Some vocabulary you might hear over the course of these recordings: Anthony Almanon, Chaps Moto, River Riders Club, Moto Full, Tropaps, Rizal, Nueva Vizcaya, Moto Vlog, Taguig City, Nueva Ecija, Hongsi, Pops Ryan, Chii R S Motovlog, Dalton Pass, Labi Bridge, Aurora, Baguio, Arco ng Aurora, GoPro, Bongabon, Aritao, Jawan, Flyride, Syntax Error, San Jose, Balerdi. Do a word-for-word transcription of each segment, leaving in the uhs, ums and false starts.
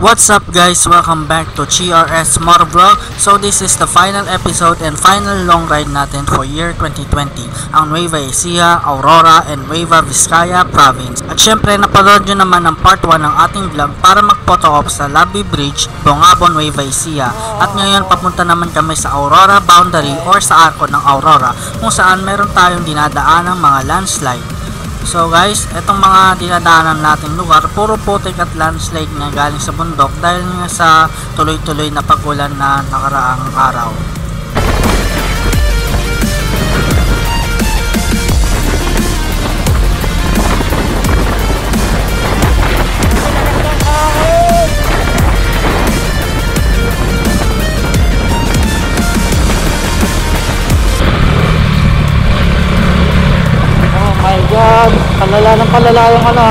What's up guys? Welcome back to Chii R S Motovlog. So this is the final episode and final long ride natin for year twenty twenty, ang Nueva Ecija, Aurora, and Nueva Vizcaya province. At syempre napanood nyo naman ang part one ng ating vlog para mag-photo op sa Labi Bridge, Bongabon, Nueva Ecija. At ngayon papunta naman kami sa Aurora boundary or sa Arco ng Aurora, kung saan meron tayong dinadaan ng mga landslide. So guys, itong mga dinadaanan nating lugar, puro putik at landslide na galing sa bundok dahil nga sa tuloy-tuloy na pagulan na nakaraang araw. Palala ng palala yung ano,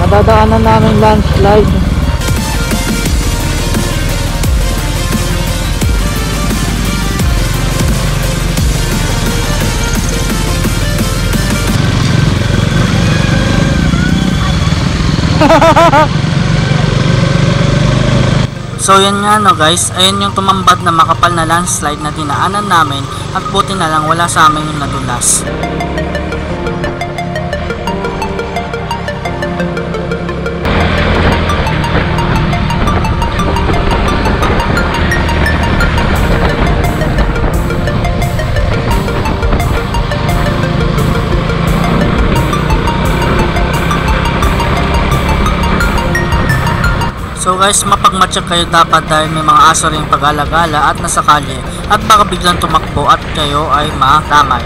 nadadaanan namin landslide. So yun nga no guys, ayun yung tumambad na makapal na landslide na dinaanan namin, at buti na lang wala sa amin yung nadulas. So guys, mapagmatsyag kayo dapat dahil may mga aso rin pag-alagala at nasa kalye, at baka biglang tumakbo at kayo ay madamay.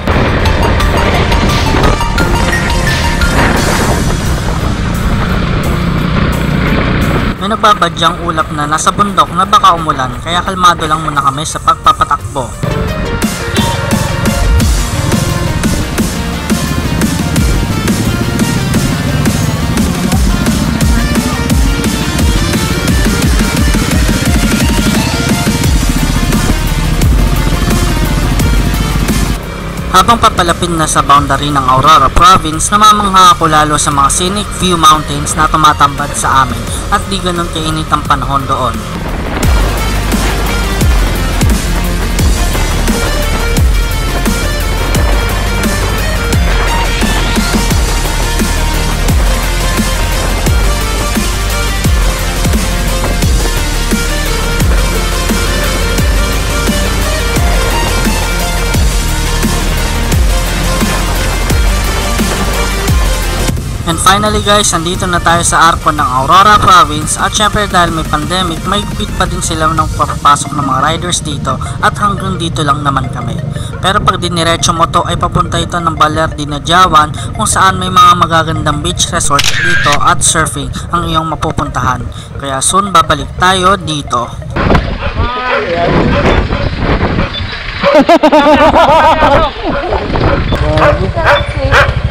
May nagbabadyang ulap na nasa bundok na baka umulan, kaya kalmado lang muna kami sa pagpapatakbo. Habang papalapit na sa boundary ng Aurora province, namamangha ako lalo sa mga scenic view mountains na tumatambad sa amin, at di ganun kainit ang panahon doon. And finally guys, nandito na tayo sa Arco ng Aurora province, at syempre dahil may pandemic, may gupit pa din sila ng papasok ng mga riders dito, at hanggang dito lang naman kami. Pero pag diniretso mo to ay papunta ito ng Balerdi na Jawan, kung saan may mga magagandang beach resort dito at surfing ang iyong mapupuntahan. Kaya soon babalik tayo dito.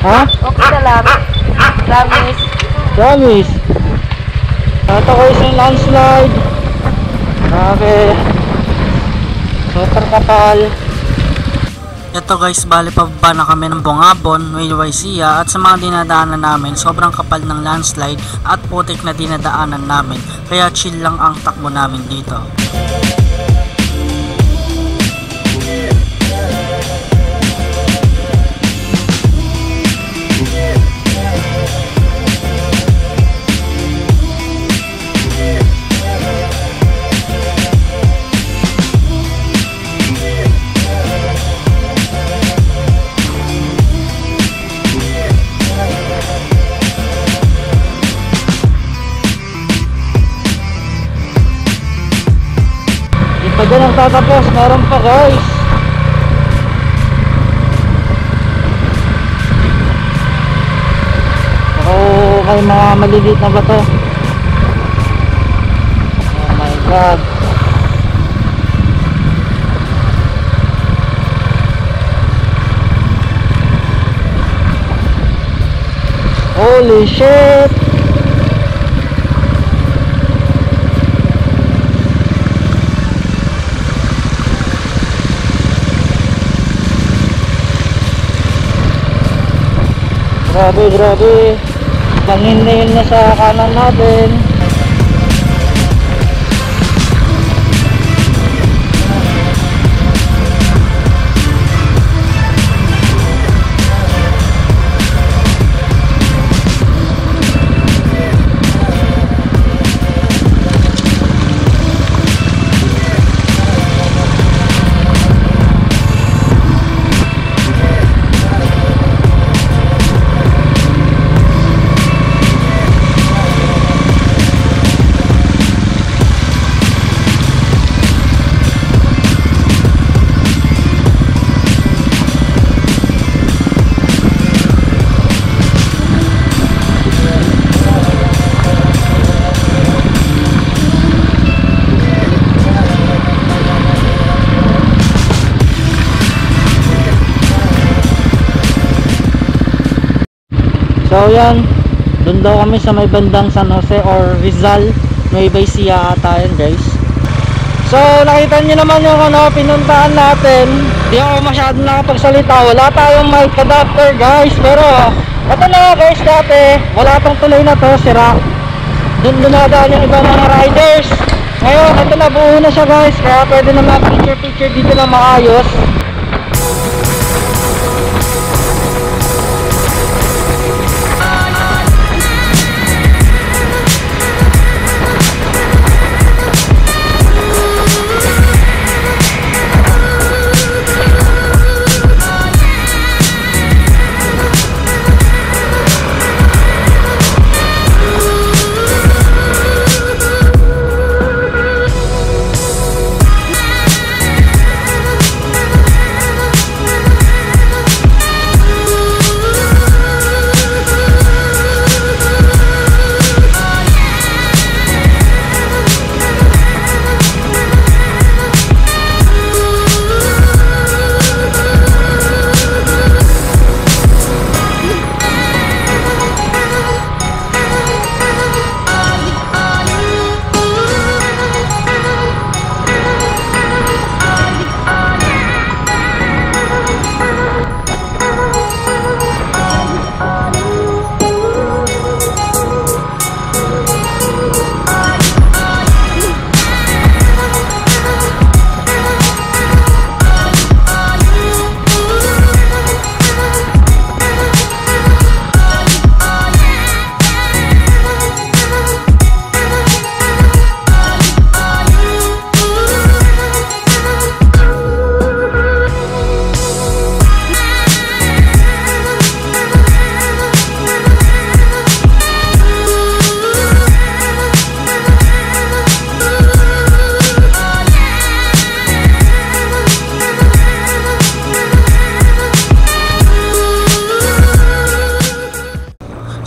Ha? Okay na lang. Ramis. Ramis. Tatakoy sa landslide. Okay. Super kapal. Ito guys, bali pababa na kami ng Bongabon, Nueva Ecija, at sa mga dinadaanan namin, sobrang kapal ng landslide at putik na dinadaanan namin. Kaya chill lang ang takbo namin dito. Pwede nang tatapos, meron pa guys. Oh, may mga maliliit na bato. Oh my god. Holy shit. Grabe, grabe. Langin na yun na sa kanan natin. So yan, doon daw kami sa may bandang San Jose or Rizal, Nueva Ecija ata yan guys. So nakita niyo naman yung ano, pinuntahan natin. Di ako masyadong nakapagsalita, wala tayong mic adapter guys, pero ito na guys, dati wala tong tuloy na to, sira. Doon dumadaan yung ibang mga riders. Ngayon ito na, buo na siya guys, kaya pwede na mag-picture picture dito na maayos.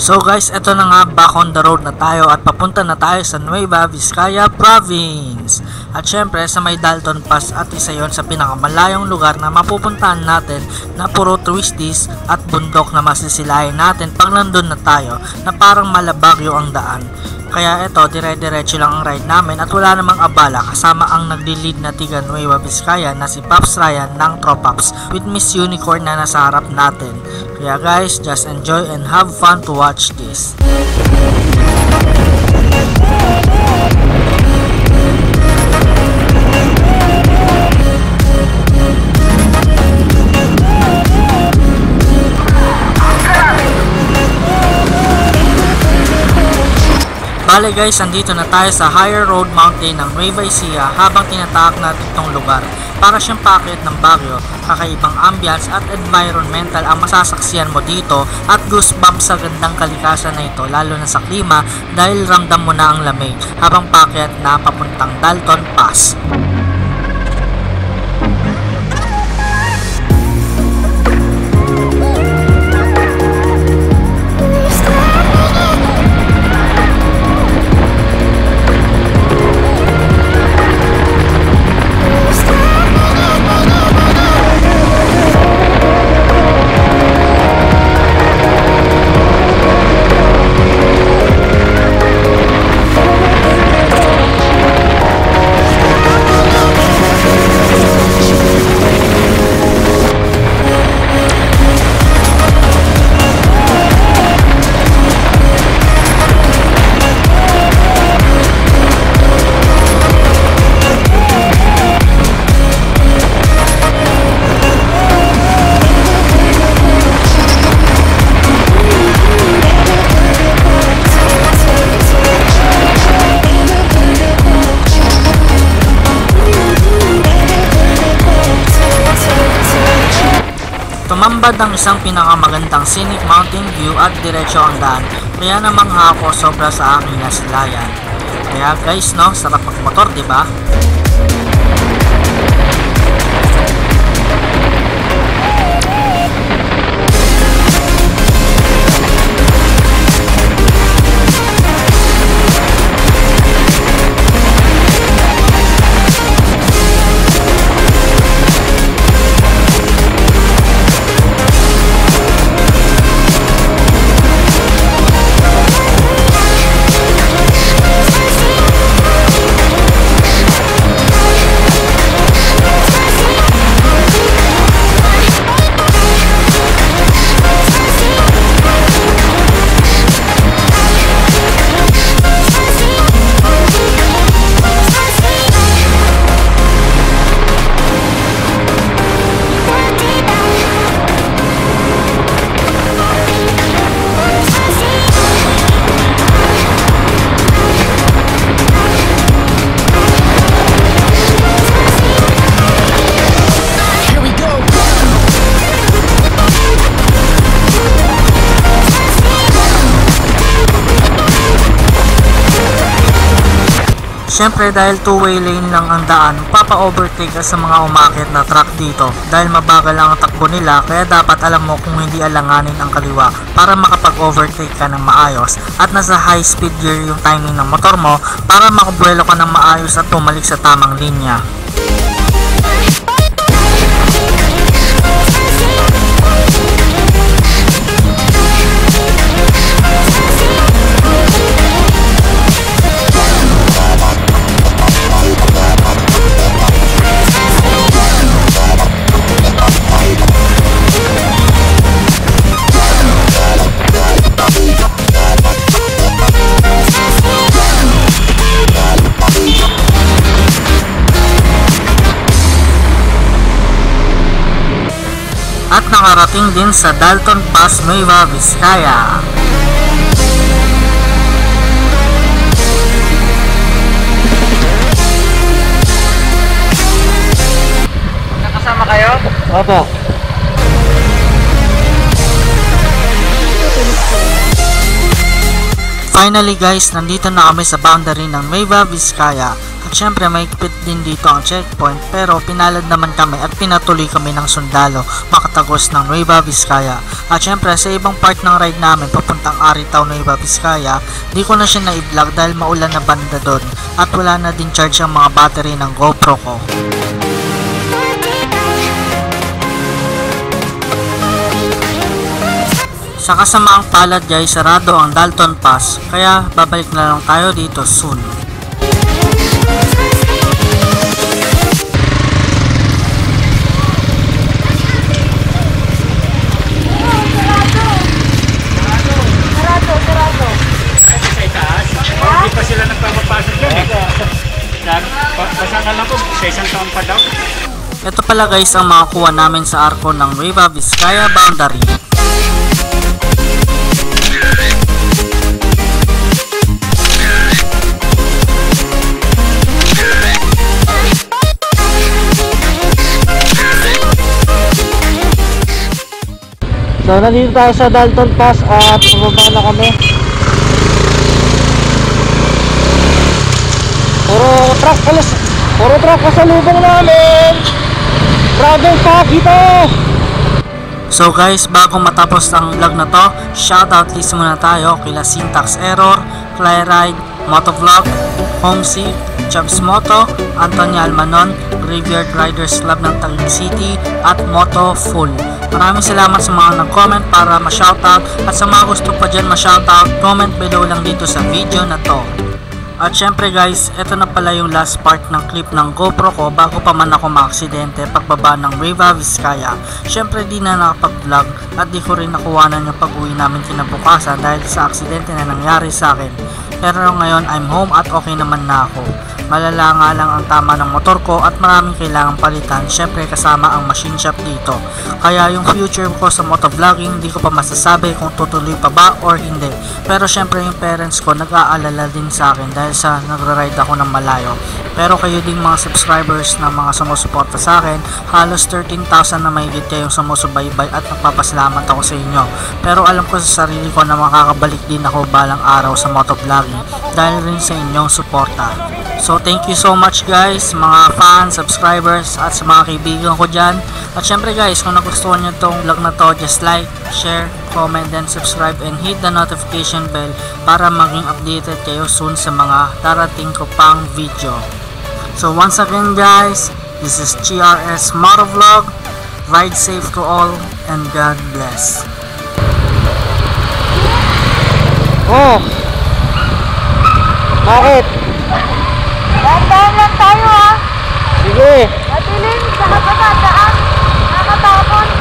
So guys, eto na nga, back on the road na tayo at papunta na tayo sa Nueva Vizcaya Province. At syempre sa may Dalton Pass, at isa yun sa pinakamalayong lugar na mapupuntahan natin na puro twisties at bundok na masisilayan natin pag nandun na tayo, na parang malabagyo ang daan. Kaya eto, dire-diretso lang ang ride namin at wala namang abala, kasama ang nagli-lead na tiga Nueva Vizcaya na si Pops Ryan ng Tropaps with Miss Unicorn na nasa harap natin. Kaya guys, just enjoy and have fun to watch this. Bale guys, andito na tayo sa higher road mountain ng Nueva Ecija habang tinataak natin itong lugar. Para siyang packet ng Baguio, kakaibang ambience at environmental ang masasaksihan mo dito at goosebumps sa gandang kalikasan na ito, lalo na sa klima dahil ramdam mo na ang lamig habang packet na papuntang Dalton Pass. Tumambad ang isang pinakamagandang scenic mountain view at diretso ang daan, kaya namang hako sobra sa aking nasilayan. Kaya guys, no, sarap magmotor, diba? Siyempre dahil two-way lane lang ang daan, papa-overtake ka sa mga umakit na truck dito dahil mabagal ang takbo nila, kaya dapat alam mo kung hindi alanganin ang kaliwa para makapag-overtake ka ng maayos at nasa high speed gear yung timing ng motor mo para makabuelo ka ng maayos at tumalik sa tamang linya. At nakarating din sa Dalton Pass, Nueva Vizcaya. Nakasama kayo? Opo. Finally guys, nandito na kami sa boundary ng Nueva Vizcaya. At syempre may ikpit din dito ang checkpoint, pero pinalad naman kami at pinatuloy kami ng sundalo makatagos ng Nueva Vizcaya. At syempre sa ibang part ng ride namin papuntang Aritao, Nueva Vizcaya, di ko na siya na-i-vlog dahil maulan na banda doon at wala na din charge ang mga battery ng GoPro ko. Sa kasamaang palad guys, sarado ang Dalton Pass, kaya babalik na lang tayo dito soon. Ito pala guys ang makakuha namin sa arko ng Nueva Vizcaya boundary. So nandito tayo sa Dalton Pass at bumaba na kami. Puro truck alas, puro truck kasalubong namin. Travel pack ito! So guys, bago matapos ang vlog na to, shoutout list muna tayo kila Syntax Error, Flyride, Moto Vlog, Hongsi, Chaps Moto, Anthony Almanon, River Riders Club ng Taguig City, at Moto Full. Maraming salamat sa mga nag-comment para ma-shoutout, at sa mga gusto pa dyan ma-shoutout, comment below lang dito sa video na to. At syempre guys, ito na pala yung last part ng clip ng GoPro ko bago pa man ako maaksidente pagbaba ng Nueva Vizcaya. Syempre di na nakapag-vlog at di ko rin nakuwanan yung pag-uwi namin kinabukasan dahil sa aksidente na nangyari sa akin. Pero ngayon I'm home at okay naman na ako. Malala nga lang ang tama ng motor ko at maraming kailangang palitan, syempre kasama ang machine shop dito. Kaya yung future ko sa motovlogging di ko pa masasabi kung tutuloy pa ba or hindi. Pero syempre yung parents ko nag-aalala din sa akin dahil sa nagra-ride ako ng malayo. Pero kayo ding mga subscribers na mga sumusuporta sa akin, halos thirteen thousand na mahigit kayong sumusubaybay at nagpapasalamat ako sa inyo. Pero alam ko sa sarili ko na makakabalik din ako balang araw sa motovlogging dahil rin sa inyong suporta. So thank you so much guys, mga fans, subscribers, at sa mga kaibigan ko dyan. At syempre guys, kung nagustuhan nyo itong vlog na to, just like, share, comment, and subscribe, and hit the notification bell para maging updated kayo soon sa mga darating ko pang video. So once again guys, this is Chii R S Motovlog. Ride safe to all, and God bless. Oh! Bakit? Daan-daan lang tayo ah. Sige. Matilin, saka pa daan. Nakatapon.